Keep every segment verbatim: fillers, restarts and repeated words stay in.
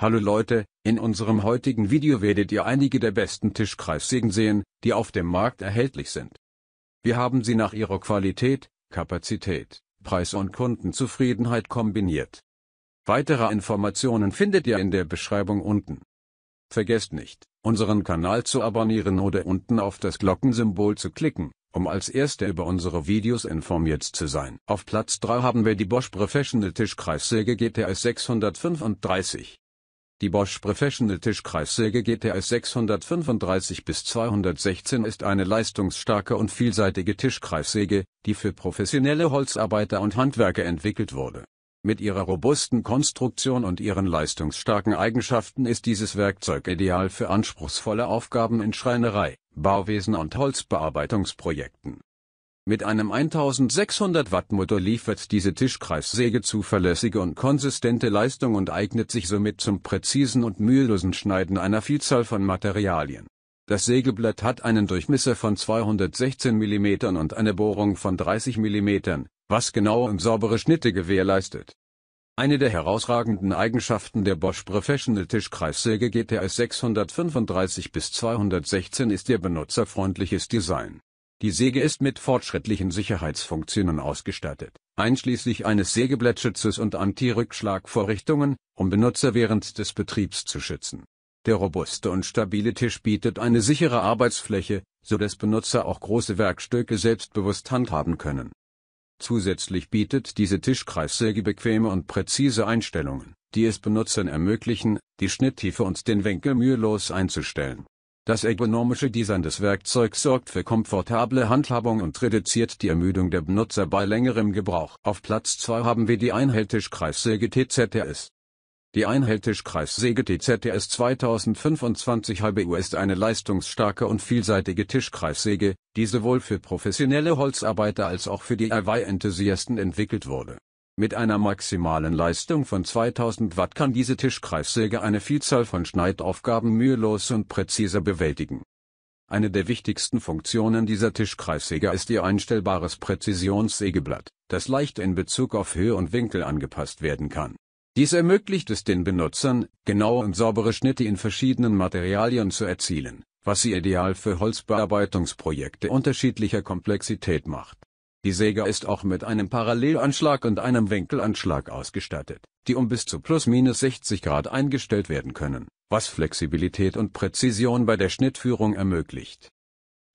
Hallo Leute, in unserem heutigen Video werdet ihr einige der besten Tischkreissägen sehen, die auf dem Markt erhältlich sind. Wir haben sie nach ihrer Qualität, Kapazität, Preis und Kundenzufriedenheit kombiniert. Weitere Informationen findet ihr in der Beschreibung unten. Vergesst nicht, unseren Kanal zu abonnieren oder unten auf das Glockensymbol zu klicken, um als Erste über unsere Videos informiert zu sein. Auf Platz drei haben wir die Bosch Professional Tischkreissäge G T S sechshundertfünfunddreißig. Die Bosch Professional Tischkreissäge G T S sechshundertfünfunddreißig bis zweihundertsechzehn ist eine leistungsstarke und vielseitige Tischkreissäge, die für professionelle Holzarbeiter und Handwerker entwickelt wurde. Mit ihrer robusten Konstruktion und ihren leistungsstarken Eigenschaften ist dieses Werkzeug ideal für anspruchsvolle Aufgaben in Schreinerei, Bauwesen und Holzbearbeitungsprojekten. Mit einem eintausendsechshundert Watt Motor liefert diese Tischkreissäge zuverlässige und konsistente Leistung und eignet sich somit zum präzisen und mühelosen Schneiden einer Vielzahl von Materialien. Das Sägeblatt hat einen Durchmesser von zweihundertsechzehn Millimeter und eine Bohrung von dreißig Millimeter, was genaue und saubere Schnitte gewährleistet. Eine der herausragenden Eigenschaften der Bosch Professional Tischkreissäge G T S sechshundertfünfunddreißig bis zweihundertsechzehn ist ihr benutzerfreundliches Design. Die Säge ist mit fortschrittlichen Sicherheitsfunktionen ausgestattet, einschließlich eines Sägeblattschutzes und Anti-Rückschlagvorrichtungen, um Benutzer während des Betriebs zu schützen. Der robuste und stabile Tisch bietet eine sichere Arbeitsfläche, so dass Benutzer auch große Werkstücke selbstbewusst handhaben können. Zusätzlich bietet diese Tischkreissäge bequeme und präzise Einstellungen, die es Benutzern ermöglichen, die Schnitttiefe und den Winkel mühelos einzustellen. Das ergonomische Design des Werkzeugs sorgt für komfortable Handhabung und reduziert die Ermüdung der Benutzer bei längerem Gebrauch. Auf Platz zwei haben wir die Einhell Tischkreissäge T C T S. Die Einhell Tischkreissäge T C T S zweitausendfünfundzwanzig H B U ist eine leistungsstarke und vielseitige Tischkreissäge, die sowohl für professionelle Holzarbeiter als auch für D I Y-Enthusiasten entwickelt wurde. Mit einer maximalen Leistung von zweitausend Watt kann diese Tischkreissäge eine Vielzahl von Schneidaufgaben mühelos und präziser bewältigen. Eine der wichtigsten Funktionen dieser Tischkreissäge ist ihr einstellbares Präzisionssägeblatt, das leicht in Bezug auf Höhe und Winkel angepasst werden kann. Dies ermöglicht es den Benutzern, genaue und saubere Schnitte in verschiedenen Materialien zu erzielen, was sie ideal für Holzbearbeitungsprojekte unterschiedlicher Komplexität macht. Die Säge ist auch mit einem Parallelanschlag und einem Winkelanschlag ausgestattet, die um bis zu plus minus sechzig Grad eingestellt werden können, was Flexibilität und Präzision bei der Schnittführung ermöglicht.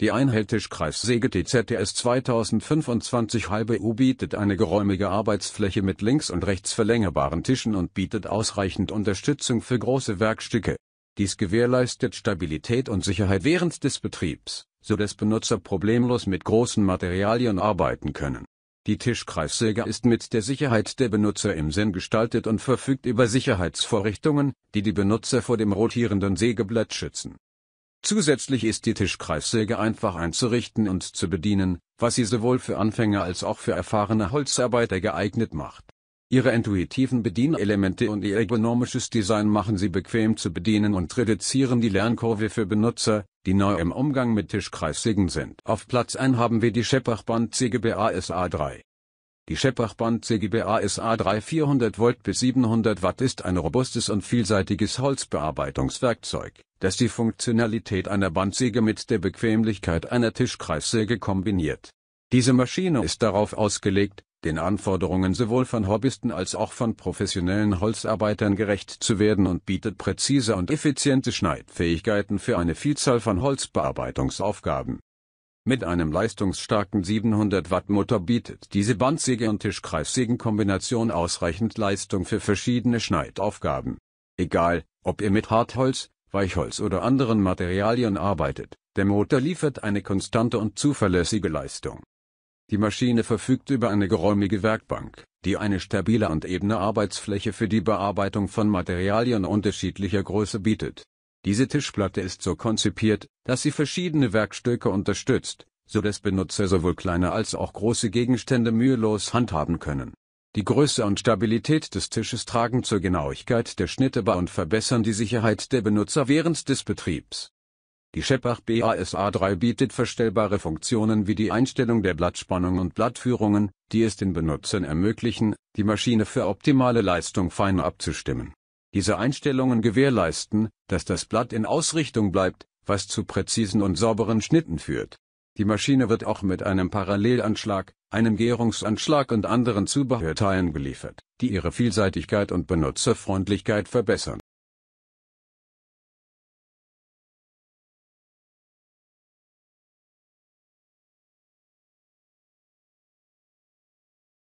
Die Einhell Tischkreissäge T C T S zweitausendfünfundzwanzig H B U bietet eine geräumige Arbeitsfläche mit links und rechts verlängerbaren Tischen und bietet ausreichend Unterstützung für große Werkstücke. Dies gewährleistet Stabilität und Sicherheit während des Betriebs, so dass Benutzer problemlos mit großen Materialien arbeiten können. Die Tischkreissäge ist mit der Sicherheit der Benutzer im Sinn gestaltet und verfügt über Sicherheitsvorrichtungen, die die Benutzer vor dem rotierenden Sägeblatt schützen. Zusätzlich ist die Tischkreissäge einfach einzurichten und zu bedienen, was sie sowohl für Anfänger als auch für erfahrene Holzarbeiter geeignet macht. Ihre intuitiven Bedienelemente und ihr ergonomisches Design machen sie bequem zu bedienen und reduzieren die Lernkurve für Benutzer, die neu im Umgang mit Tischkreissägen sind. Auf Platz eins haben wir die Scheppach Bandsäge BASA drei. Die Scheppach Bandsäge BASA drei vierhundert Volt bis siebenhundert Watt ist ein robustes und vielseitiges Holzbearbeitungswerkzeug, das die Funktionalität einer Bandsäge mit der Bequemlichkeit einer Tischkreissäge kombiniert. Diese Maschine ist darauf ausgelegt, den Anforderungen sowohl von Hobbyisten als auch von professionellen Holzarbeitern gerecht zu werden und bietet präzise und effiziente Schneidfähigkeiten für eine Vielzahl von Holzbearbeitungsaufgaben. Mit einem leistungsstarken siebenhundert Watt Motor bietet diese Bandsäge- und Tischkreissägenkombination ausreichend Leistung für verschiedene Schneidaufgaben. Egal, ob ihr mit Hartholz, Weichholz oder anderen Materialien arbeitet, der Motor liefert eine konstante und zuverlässige Leistung. Die Maschine verfügt über eine geräumige Werkbank, die eine stabile und ebene Arbeitsfläche für die Bearbeitung von Materialien unterschiedlicher Größe bietet. Diese Tischplatte ist so konzipiert, dass sie verschiedene Werkstücke unterstützt, so dass Benutzer sowohl kleine als auch große Gegenstände mühelos handhaben können. Die Größe und Stabilität des Tisches tragen zur Genauigkeit der Schnitte bei und verbessern die Sicherheit der Benutzer während des Betriebs. Die Scheppach BASA drei bietet verstellbare Funktionen wie die Einstellung der Blattspannung und Blattführungen, die es den Benutzern ermöglichen, die Maschine für optimale Leistung fein abzustimmen. Diese Einstellungen gewährleisten, dass das Blatt in Ausrichtung bleibt, was zu präzisen und sauberen Schnitten führt. Die Maschine wird auch mit einem Parallelanschlag, einem Gärungsanschlag und anderen Zubehörteilen geliefert, die ihre Vielseitigkeit und Benutzerfreundlichkeit verbessern.